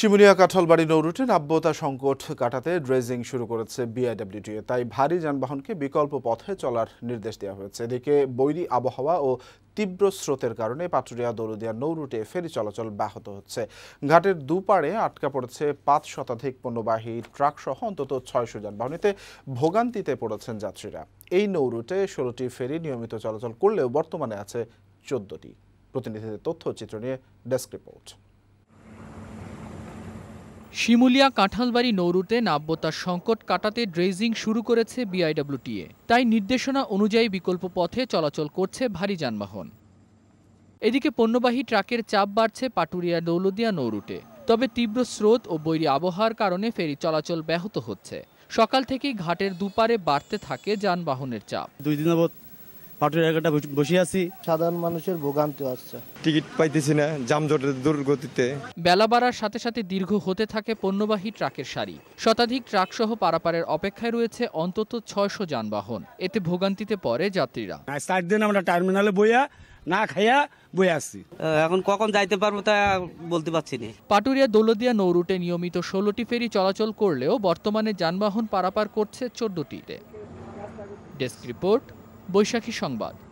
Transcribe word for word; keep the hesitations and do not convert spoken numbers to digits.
শিমুলিয়া কাঁঠালবাড়ি নৌরুটে নাব্যতা সংকট কাটাতে ড্রেজিং শুরু করেছে বিআইডব্লিউটিএ। তাই ভারী যানবাহনকে বিকল্প পথে চলার নির্দেশ দেওয়া হয়েছে। এদিকে বৈরী আবহাওয়া ও তীব্র স্রোতের কারণে পাটুরিয়া দরুদিয়া নৌরুটে ফেরি চলাচল ব্যাহত হচ্ছে। ঘাটের দুপাড়ে আটকা পড়েছে পাঁচ শতাধিক পণ্যবাহী ট্রাকসহ অন্তত ছয়শো যানবাহনীতে ভোগান্তিতে পড়েছেন যাত্রীরা। এই নৌরুটে ষোলোটি ফেরি নিয়মিত চলাচল করলেও বর্তমানে আছে চোদ্দটি। প্রতিনিধিদের তথ্যচিত্র নিয়ে ডেস্ক রিপোর্ট। শিমুলিয়া কাঁঠালবাড়ি নৌরুটে নাব্যতার সংকট কাটাতে ড্রেজিং শুরু করেছে বিআইডব্লিউটিএ। তাই নির্দেশনা অনুযায়ী বিকল্প পথে চলাচল করছে ভারী যানবাহন। এদিকে পণ্যবাহী ট্রাকের চাপ বাড়ছে পাটুরিয়া দৌলদিয়া নৌরুটে। তবে তীব্র স্রোত ও বৈরী আবহাওয়ার কারণে ফেরি চলাচল ব্যাহত হচ্ছে। সকাল থেকেই ঘাটের দুপারে বাড়তে থাকে যানবাহনের চাপ। দুই দিন যাবত পাটুরিয়া ঘাটে বসে আছি, সাধারণ মানুষের ভোগান্তি হচ্ছে। টিকিট পাইতেছি না, যানজটের দুর্গতিতে। বেলা বাড়ার সাথে সাথে দীর্ঘ হতে থাকে পণ্যবাহী ট্রাকের সারি। শতাধিক ট্রাক সহ পারাপারের অপেক্ষায় রয়েছে অন্তত ছয়শো যানবাহন। এতে ভোগান্তিতে পড়ে যাত্রীরা। সাত দিন আমরা টার্মিনালে বইয়া না খাইয়া বই আসছি, এখন কখন যাইতে পারবো তা বলতে পারছি না। পাটুরিয়া দৌলদিয়া নৌরুটে নিয়মিত ষোলোটি ফেরি চলাচল করলেও বর্তমানে যানবাহন পারাপার করছে চোদ্দটিতে। ডেস্ক রিপোর্ট, বৈশাখী সংবাদ।